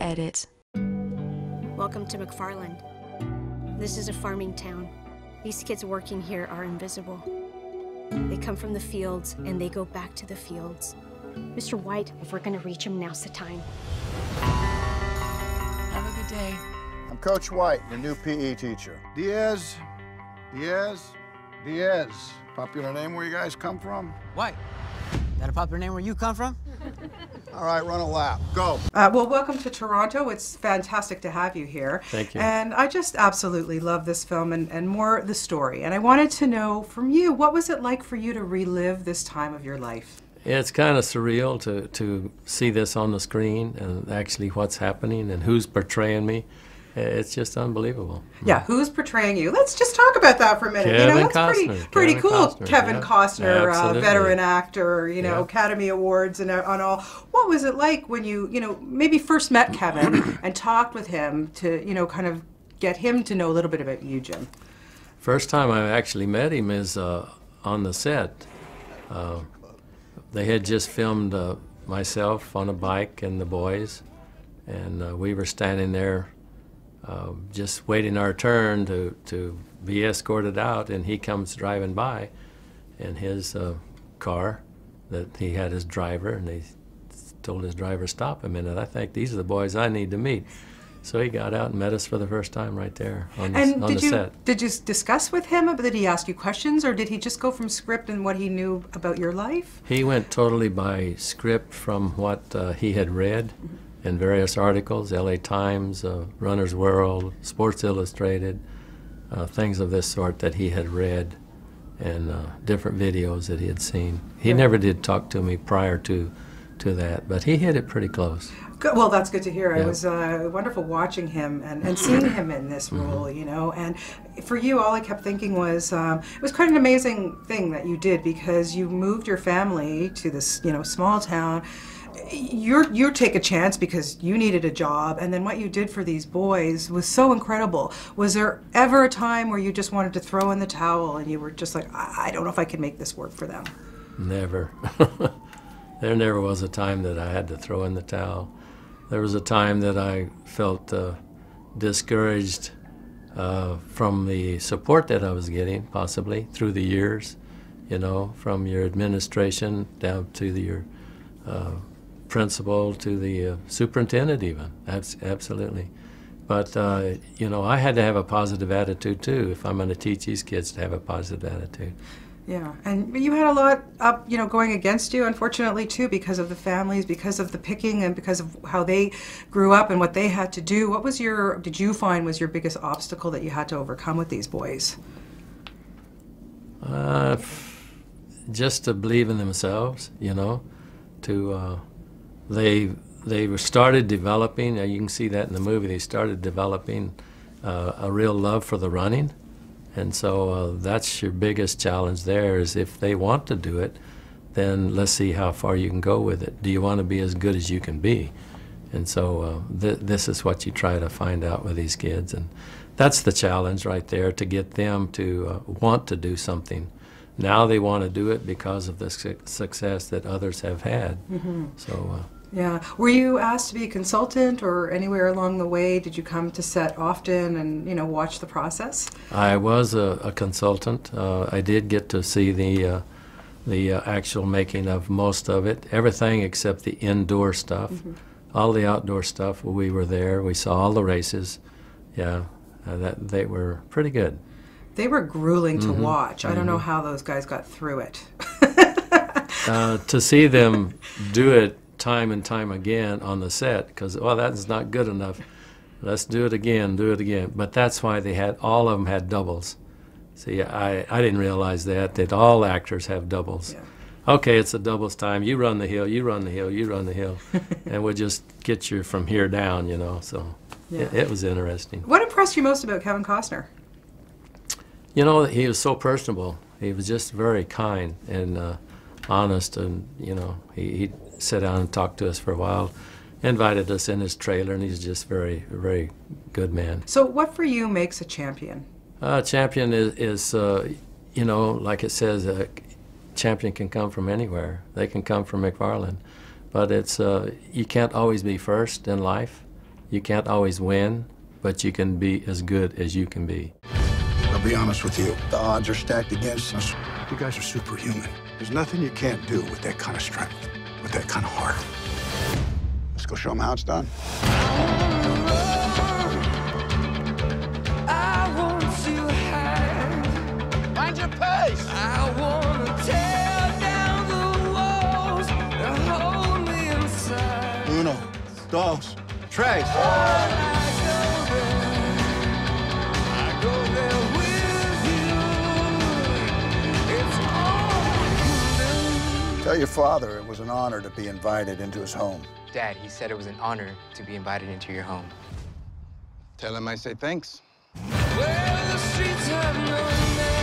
Edit. Welcome to McFarland. This is a farming town. These kids working here are invisible. They come from the fields and they go back to the fields. Mr. White, if we're gonna reach him, now's the time. Have a good day. I'm Coach White, your new PE teacher. Diaz. Popular name where you guys come from? White. That a popular name where you come from? All right, run a lap. Go. Well, welcome to Toronto. It's fantastic to have you here. Thank you. And I just absolutely love this film and more the story. And I wanted to know from you, what was it like for you to relive this time of your life? Yeah, it's kind of surreal to see this on the screen and actually what's happening and who's portraying me. It's just unbelievable. Yeah, who's portraying you? Let's just talk about that for a minute. Kevin, you know, that's pretty cool. Costner, Kevin Costner, veteran actor, you know, Academy Awards and on all. What was it like when you know, maybe first met Kevin and talked with him to, you know, kind of get him to know a little bit about you, Jim? First time I actually met him is on the set. They had just filmed myself on a bike and the boys, and we were standing there just waiting our turn to be escorted out, and he comes driving by in his car that he had his driver, and they told his driver, stop a minute, I think these are the boys I need to meet. So he got out and met us for the first time right there on the, set. Did you discuss with him? Did he ask you questions, or did he just go from script and what he knew about your life? He went totally by script from what he had read in various articles, L.A. Times, Runner's World, Sports Illustrated, things of this sort that he had read, and different videos that he had seen. He never did talk to me prior to that, but he hit it pretty close. Good. Well, that's good to hear. It was wonderful watching him and seeing him in this role, you know. And for you, all I kept thinking was, it was quite an amazing thing that you did, because you moved your family to this, you know, small town. You take a chance because you needed a job, and then what you did for these boys was so incredible. Was there ever a time where you just wanted to throw in the towel and you were just like, I don't know if I can make this work for them? Never. There never was a time that I had to throw in the towel. There was a time that I felt discouraged from the support that I was getting, possibly, through the years, you know, from your administration down to your principal to the superintendent even, absolutely. But, you know, I had to have a positive attitude too, if I'm going to teach these kids to have a positive attitude. Yeah, and you had a lot up, you know, going against you, unfortunately, too, because of the families, because of the picking, and because of how they grew up and what they had to do. What was your, did you find was your biggest obstacle that you had to overcome with these boys? Just to believe in themselves, you know, to, they were started developing, you can see that in the movie, they started developing a real love for the running. And so that's your biggest challenge there, is if they want to do it, then let's see how far you can go with it. Do you want to be as good as you can be? And so this is what you try to find out with these kids. And that's the challenge right there, to get them to want to do something. Now they want to do it because of the success that others have had. So. Yeah. Were you asked to be a consultant, or anywhere along the way did you come to set often and, you know, watch the process? I was a consultant. I did get to see the actual making of most of it, everything except the indoor stuff. All the outdoor stuff, we were there. We saw all the races. Yeah, they were pretty good. They were grueling to watch. I don't know how those guys got through it. To see them do it time and time again on the set, because, well, that's not good enough. Let's do it again. But that's why they had, all of them had doubles. See, I didn't realize that all actors have doubles. Yeah. Okay, it's a doubles time. You run the hill, you run the hill, you run the hill. And we'll just get you from here down, you know. So it was interesting. What impressed you most about Kevin Costner? You know, he was so personable. He was just very kind and honest, and, you know, he sat down and talked to us for a while, invited us in his trailer, and he's just very, very good man. So what for you makes a champion? A champion is you know, like it says, a champion can come from anywhere. They can come from McFarland. But it's, you can't always be first in life. You can't always win, but you can be as good as you can be. I'll be honest with you, the odds are stacked against us. You guys are superhuman. There's nothing you can't do with that kind of strength, with that kind of heart. Let's go show them how it's done. I want to hide. Mind your pace! I want to tear down the walls that hold me inside. Uno, dos, tres. Tell your father it was an honor to be invited into his home. Dad, he said it was an honor to be invited into your home. Tell him I say thanks. Well, the streets have no name.